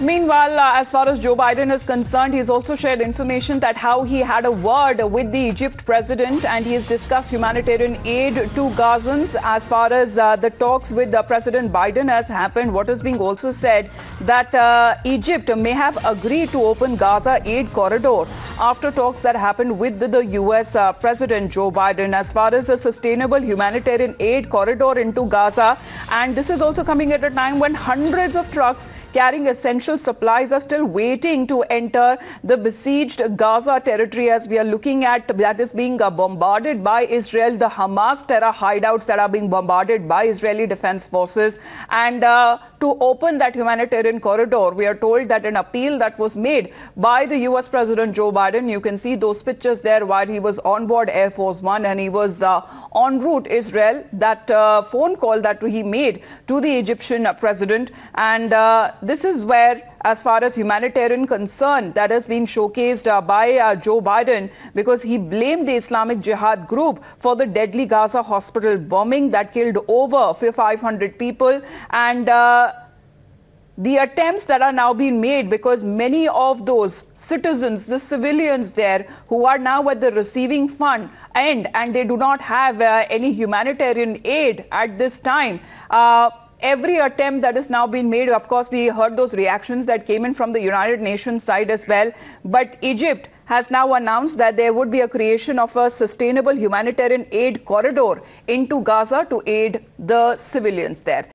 Meanwhile, as far as Joe Biden is concerned, he's also shared information that how he had a word with the Egypt president, and he has discussed humanitarian aid to Gazans. As far as the talks with President Biden has happened, what is being also said that Egypt may have agreed to open Gaza aid corridor after talks that happened with the U.S. President Joe Biden. As far as a sustainable humanitarian aid corridor into Gaza, and this is also coming at a time when hundreds of trucks carrying essential supplies are still waiting to enter the besieged Gaza territory, as we are looking at that is being bombarded by Israel, the Hamas terror hideouts that are being bombarded by Israeli defense forces. And to open that humanitarian corridor, we are told that an appeal that was made by the US President Joe Biden, you can see those pictures there while he was on board Air Force One and he was en route Israel, that phone call that he made to the Egyptian president. And this is where, as far as humanitarian concern, that has been showcased by Joe Biden, because he blamed the Islamic Jihad group for the deadly Gaza hospital bombing that killed over 500 people. And the attempts that are now being made, because many of those citizens, the civilians there, who are now at the receiving fund end and they do not have any humanitarian aid at this time. Every attempt that is now being made, of course, we heard those reactions that came in from the United Nations side as well. But Egypt has now announced that there would be a creation of a sustainable humanitarian aid corridor into Gaza to aid the civilians there.